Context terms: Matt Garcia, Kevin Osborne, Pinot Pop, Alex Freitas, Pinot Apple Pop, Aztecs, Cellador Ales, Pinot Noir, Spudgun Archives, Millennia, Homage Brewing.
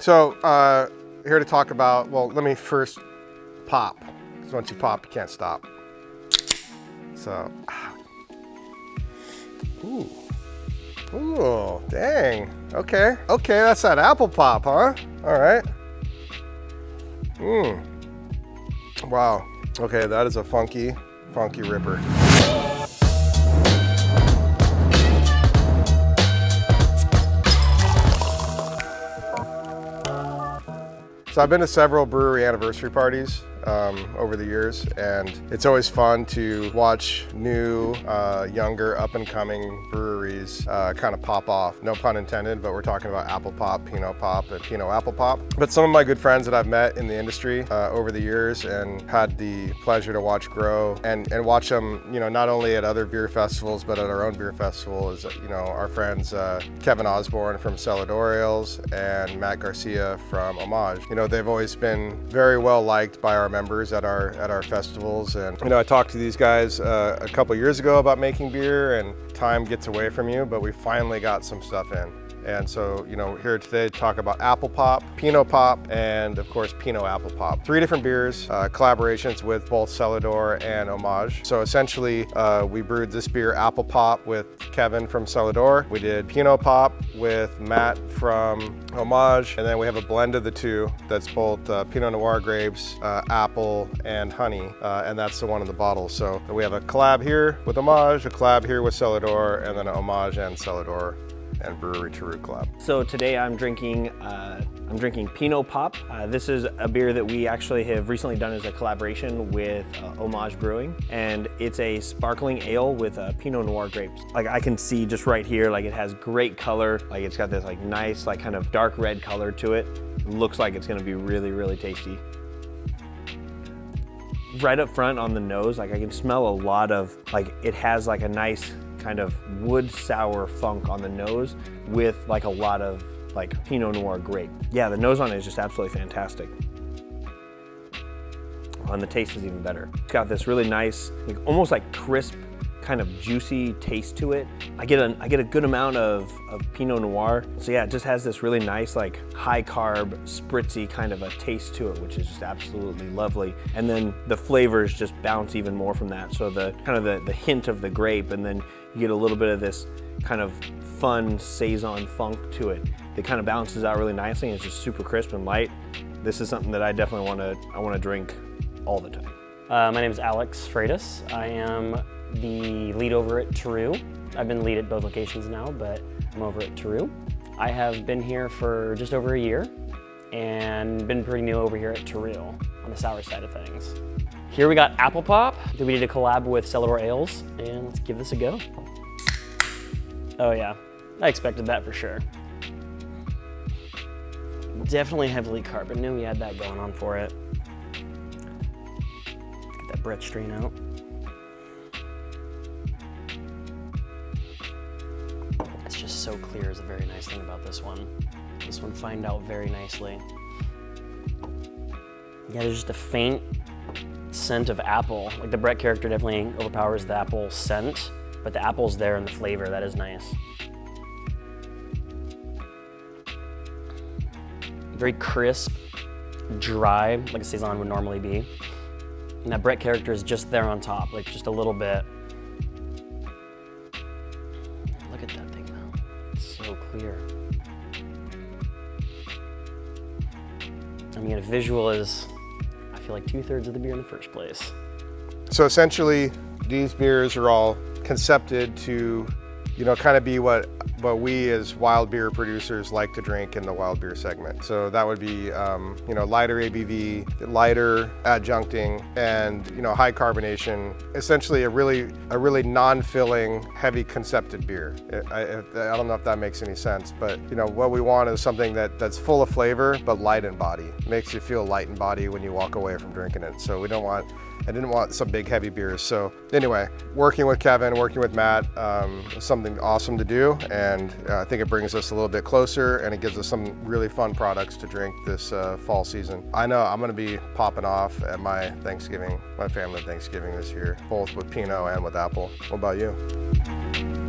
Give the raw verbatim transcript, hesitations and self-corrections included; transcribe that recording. So uh, here to talk about, well, let me first pop. Because once you pop, you can't stop. So, ah. Ooh. Ooh, dang. Okay. Okay, that's that apple pop, huh? All right. Mmm. Wow. Okay, that is a funky, funky ripper. So I've been to several brewery anniversary parties um, over the years, and it's always fun to watch new, uh, younger, up-and-coming breweries uh, kind of pop off. No pun intended, but we're talking about Apple Pop, Pinot Pop, and Pinot Apple Pop. But some of my good friends that I've met in the industry uh, over the years and had the pleasure to watch grow and, and watch them, you know, not only at other beer festivals, but at our own beer festival is, you know, our friends uh, Kevin Osborne from Cellador Ales and Matt Garcia from Homage. You know, they've always been very well liked by our members at our at our festivals, and you know I talked to these guys uh, a couple years ago about making beer, and time gets away from you, but we finally got some stuff in, and so you know here today to talk about Apple Pop, Pinot Pop, and of course Pinot Apple Pop. Three different beers, uh, collaborations with both Cellador and Homage. So essentially, uh, we brewed this beer Apple Pop with Kevin from Cellador. We did Pinot Pop with Matt from Homage, and then we have a blend of the two that's both uh, Pinot Noir grapes, uh, apple, and honey, uh, and that's the one in the bottle. So we have a collab here with Homage, a collab here with Cellador, and then a Homage and Cellador and Brewery to Root Club. So today I'm drinking, uh, I'm drinking Pinot Pop. Uh, this is a beer that we actually have recently done as a collaboration with uh, Homage Brewing, and it's a sparkling ale with uh, Pinot Noir grapes. Like I can see just right here, like it has great color. Like it's got this like nice, like kind of dark red color to it. It looks like it's gonna be really, really tasty. Right up front on the nose, like I can smell a lot of, like it has like a nice, kind of wood sour funk on the nose with like a lot of like Pinot Noir grape. Yeah, the nose on it is just absolutely fantastic. On the taste is even better. It's got this really nice, like almost like crisp, kind of juicy taste to it. I get a, I get a good amount of, of Pinot Noir. So yeah, it just has this really nice like high carb, spritzy kind of a taste to it, which is just absolutely lovely. And then the flavors just bounce even more from that. So the kind of the, the hint of the grape, and then you get a little bit of this kind of fun Saison funk to it. It kind of balances out really nicely, and it's just super crisp and light. This is something that I definitely want to, I want to drink all the time. Uh, my name is Alex Freitas. I am the lead over at True. I've been lead at both locations now, but I'm over at True. I have been here for just over a year and been pretty new over here at True on the sour side of things. Here we got Apple Pop that we did a collab with Cellador Ales, and let's give this a go. Oh yeah, I expected that for sure. Definitely heavily carb, but knew we had that going on for it. Let's get that bread strain out. So clear is a very nice thing about this one. This one fined out very nicely. Yeah, there's just a faint scent of apple. Like the Brett character definitely overpowers the apple scent, but the apple's there in the flavor. That is nice. Very crisp, dry, like a Saison would normally be. And that Brett character is just there on top, like just a little bit. Look at that thing. So clear. I mean, a visual is, I feel like two thirds of the beer in the first place. So essentially, these beers are all concepted to, you know, kind of be what what we as wild beer producers like to drink in the wild beer segment. So that would be, um, you know, lighter A B V, lighter adjuncting, and you know, high carbonation. Essentially, a really a really non-filling, heavy concepted beer. I, I, I don't know if that makes any sense, but you know, what we want is something that that's full of flavor but light in body. Makes you feel light in body when you walk away from drinking it. So we don't want. I didn't want some big heavy beers. So anyway, working with Kevin, working with Matt, um, was something awesome to do. And uh, I think it brings us a little bit closer, and it gives us some really fun products to drink this uh, fall season. I know I'm gonna be popping off at my Thanksgiving, my family Thanksgiving this year, both with Pinot and with Apple. What about you?